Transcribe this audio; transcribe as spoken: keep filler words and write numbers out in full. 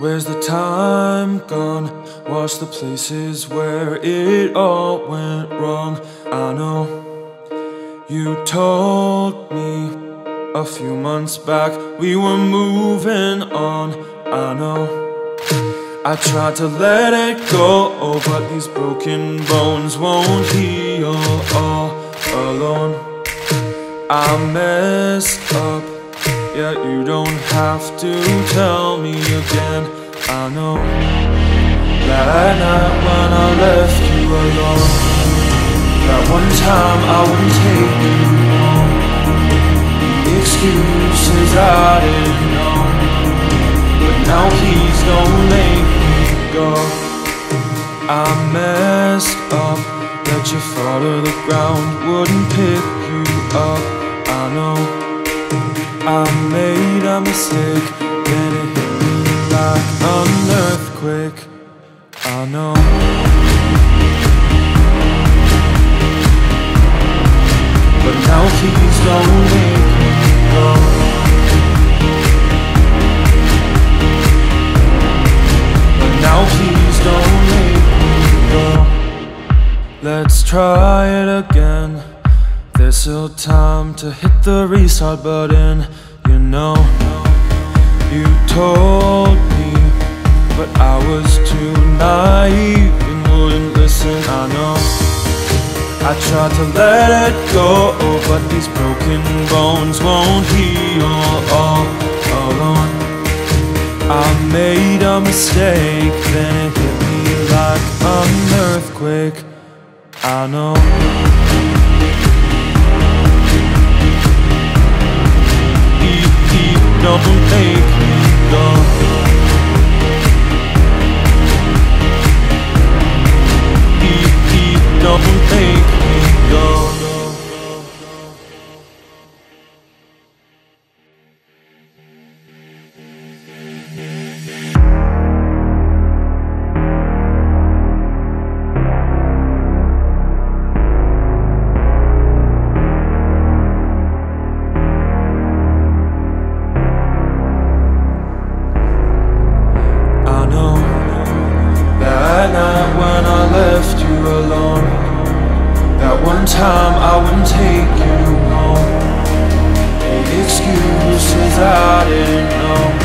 Where's the time gone? Watch the places where it all went wrong. I know you told me a few months back we were moving on. I know I tried to let it go, but these broken bones won't heal all alone. I messed up, yet you don't have to tell me again. I know that night when I left you alone, that one time I wouldn't take you home, the excuses I didn't know, but now please don't make go. I messed up, let you fall to the ground, wouldn't pick you up. I know I made a mistake, then it hit me like an earthquake. I know but now please don't make me go. Now please don't make me go. Let's try it again. There's still time to hit the restart button. You know, you told me, but I was too naive and wouldn't listen. I know I tried to let it go, but these broken bones won't heal all alone. I made a mistake, then it hit me like an earthquake. I know deep, deep, don't make me go. Deep, deep, don't make me go. Excuses I didn't know,